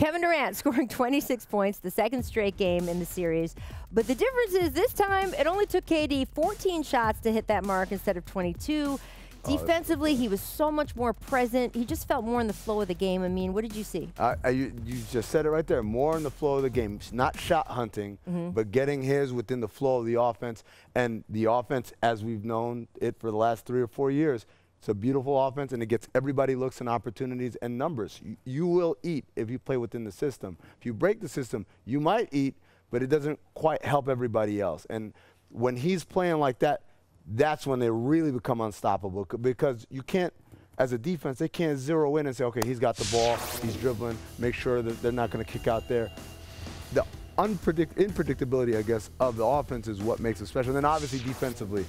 Kevin Durant scoring 26 points, the second straight game in the series. But the difference is this time it only took KD 14 shots to hit that mark instead of 22. Defensively, he was so much more present. He just felt more in the flow of the game. I mean, what did you see? You just said it right there. More in the flow of the game. It's not shot hunting, but getting his within the flow of the offense. And the offense, as we've known it for the last 3 or 4 years, it's a beautiful offense, and it gets everybody looks and opportunities and numbers. You will eat if you play within the system. If you break the system, you might eat, but it doesn't quite help everybody else. And when he's playing like that, that's when they really become unstoppable, because you can't, as a defense, they can't zero in and say, okay, he's got the ball, he's dribbling, make sure that they're not going to kick out there. The unpredictability, I guess, of the offense is what makes it special. And then obviously defensively,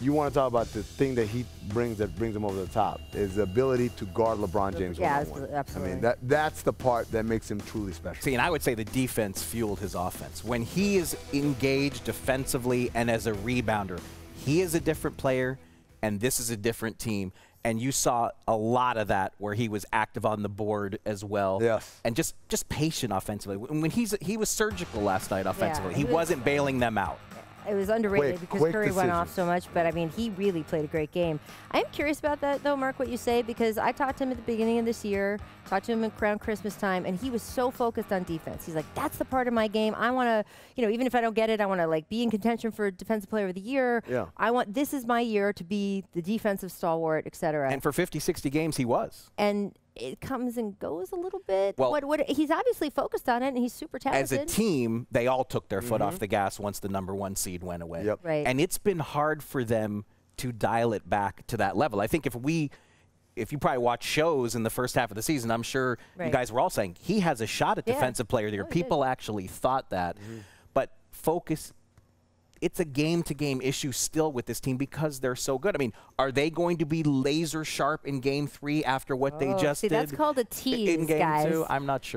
you want to talk about the thing that he brings that brings him over the top is the ability to guard LeBron James. Yeah, absolutely. I mean, that's the part that makes him truly special. See, and I would say the defense fueled his offense. When he is engaged defensively and as a rebounder, he is a different player, and this is a different team. And you saw a lot of that where he was active on the board as well. Yes. And just patient offensively. When he was surgical last night offensively. Yeah, he wasn't bailing them out. It was underrated because Curry went off so much, but I mean, he really played a great game. I am curious about that, though, Mark, what you say, because I talked to him at the beginning of this year, talked to him around Christmas time, and he was so focused on defense. He's like, that's the part of my game. I want to, you know, even if I don't get it, I want to, like, be in contention for Defensive Player of the Year. Yeah. I want, this is my year to be the defensive stalwart, et cetera. And for 50, 60 games, he was. And it comes and goes a little bit. Well, he's obviously focused on it, and he's super talented. As a team, they all took their foot off the gas once the #1 seed went away. Yep. Right. And it's been hard for them to dial it back to that level. I think if you probably watch shows in the first half of the season, I'm sure you guys were all saying, he has a shot at Defensive Player of the Year. People actually thought that. But focus, it's a game-to-game issue still with this team because they're so good. I mean, are they going to be laser sharp in Game 3 after what they just did? See, that's called a tease, guys. In Game 2, I'm not sure.